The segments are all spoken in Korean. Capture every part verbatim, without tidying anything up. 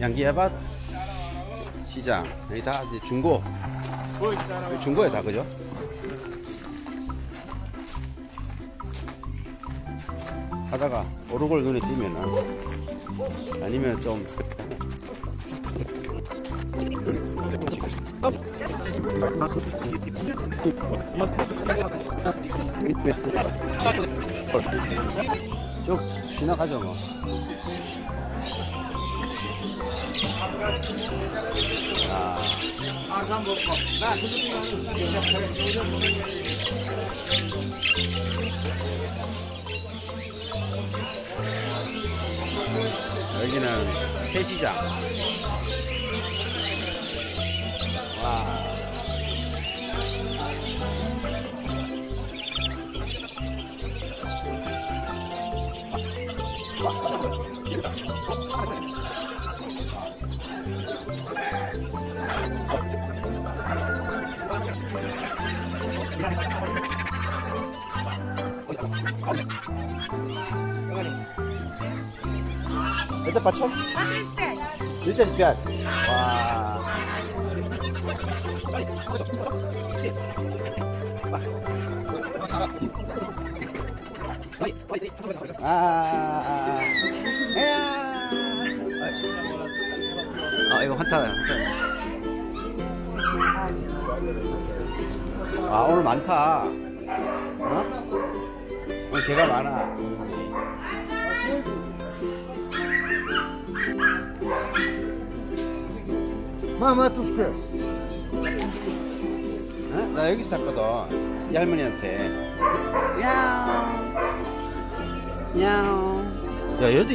양기야밭 시장, 여기 다 이제 중고, 중고에 다 그죠? 하다가 오르골 눈에 띄면 아니면 좀 쭉 지나가죠 뭐. 여기는 새시장. 와. Это почем? тридцать пять. Вау. А. 아, 이거 환타다. 아, 오늘 많다. 어? 오늘 개가 많아. 마마 투스케. 어? 나 여기서 샀거든. 이 할머니한테. 야옹. 야옹. 야, 여기.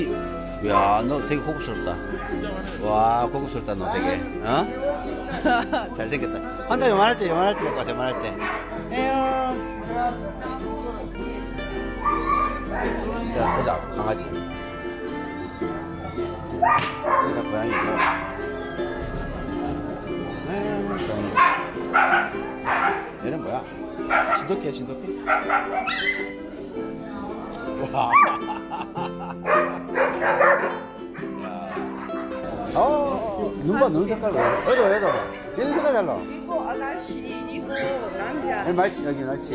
야, 너 되게 고급스럽다. 와, 고급스럽다, 너 되게. 어? 잘생겼다. 환타 요만할 때, 요만할 때, 갖고 와, 요만할 때. 에요. 자, 보자, 강아지. 여기다 고양이 있고. 에휴, 얘는 뭐야? 진돗개야, 진돗개? 와. 어, 눈봐, 눈 색깔 봐. 어디, 어디, 어디. 얘는 색깔 달라. 이거 아가씨, 이거 남자. 여기 말치, 여기 날치.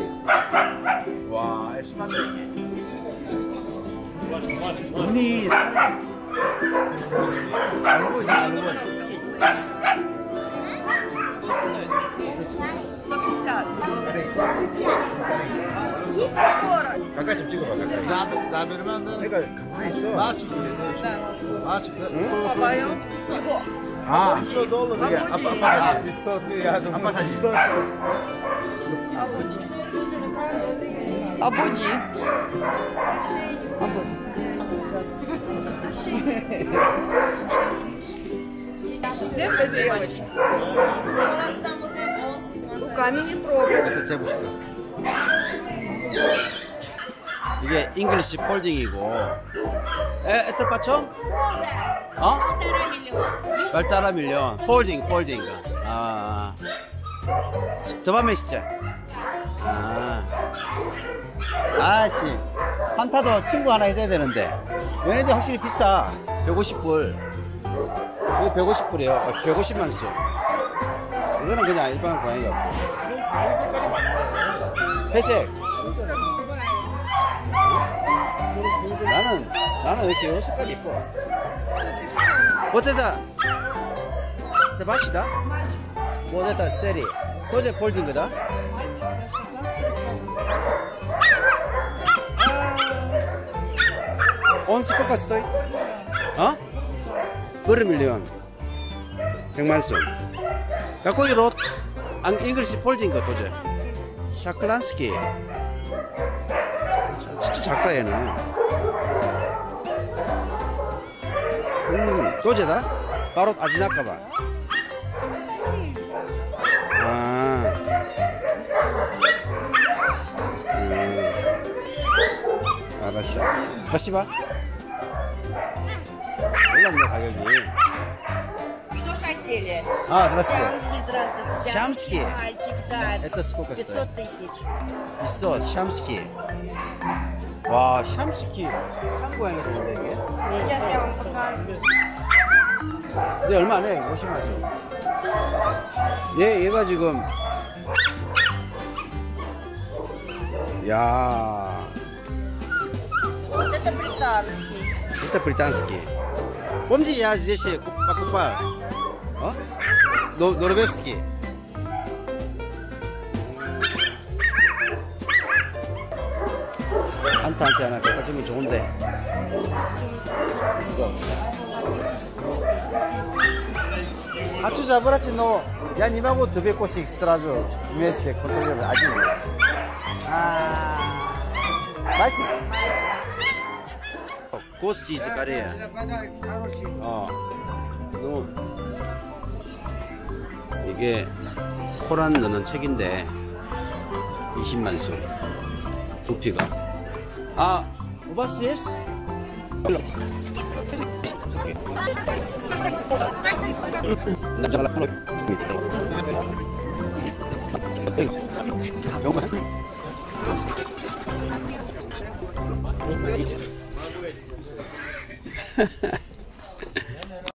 와, 심한데. 눈이. 알고 있어, 알고 있어. 가까이 좀 찍어봐, 가까이. 나, 나 베르만은. 내가 가만히 있어. 마치 그랬어. 마치 그랬어. 봐봐요. 이거. 아, 비슷하도 그게 아빠 사진. 비슷하게 하던 아빠 사진. 아버지. 아버지. 아버지. 제가 девочка. руками не трогать. Это девушка. 이게 잉글리시 폴딩이고. 에, 에트 파청? 어? 열다라 밀리언. 폴딩, 폴딩. 아. 저봐 메시지. 아. 아씨. 환타도 친구 하나 해줘야 되는데. 얘네들 확실히 비싸. 백오십 불. 이거 백오십 불이에요. 아, 백오십만 원. 이거는 그냥 일반 고양이 같고. 회색. 나는 나는 왜 이렇게 여러 색깔이 예뻐? 어쨌다, 자 맛이다. 어쨌다 세리, 어제 폴딩 거다. 온스포카 스토이, 어? 버르 밀리언, 백만 원. 야코이 롯, 안 잉글리시 폴딩 거 도저. 샤클란스키. 진짜 작다 얘는. 음, 도제다? 바로 아지나카바. 아. 음. 알았어. 다시 봐. 올랐네 가격이. 아, здравствуйте. Шамский. Это сколько стоит? пятьсот тысяч. пятьсот, шамский. 와, 샴스키 산 고양이인데 이게? 네, 야, 쌤, 근데 얼마 안 해. 오십만 원. 얘, 얘가 지금. 야. Это британский. Помните, я здесь покупал? А? Норвежский. 한타한테 하나 갖다 주면 좋은데. 있어. 하추 잡으라치 너. 야, 님하고 두백 고씩 쓰라줘. 유에스에 컨트롤 아직. 아. 맞지? 고스 치즈 카레야. 어. 너 이게 코란 넣는 책인데 이십만 수 부피가. 아, 오바스에스?